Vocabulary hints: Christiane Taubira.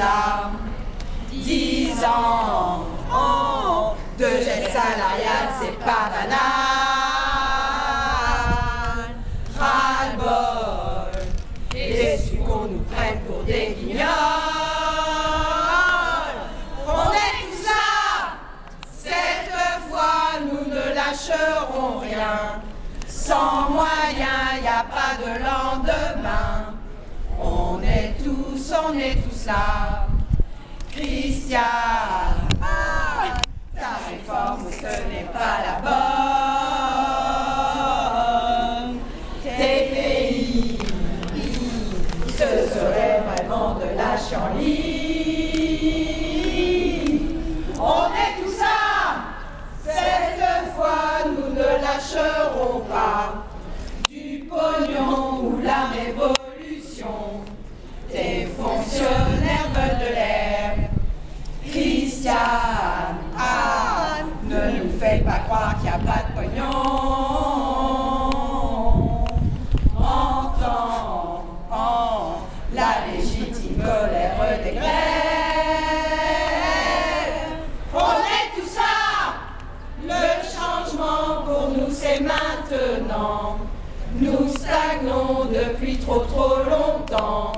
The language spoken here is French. ça. 10 ans, oh, de gel salarial, c'est pas banal. Ras-le-bol, et déçu qu'on nous prenne pour des guignols. On est tout ça, cette fois nous ne lâcherons rien. Sans moyens, y a pas de lendemain. On est tous là. Christiane, ta réforme, ce n'est pas la bonne. Tes pays, ce serait vraiment de la chienlit. On est tous là, cette fois nous ne lâcherons pas. Du pognon ou la révolution, tes fonctionnaires veulent de l'air. Christiane, ne nous fais pas croire qu'il n'y a pas de pognon. Entends la légitime colère des grèves. On est tout ça, le changement pour nous c'est maintenant. Nous stagnons depuis trop longtemps.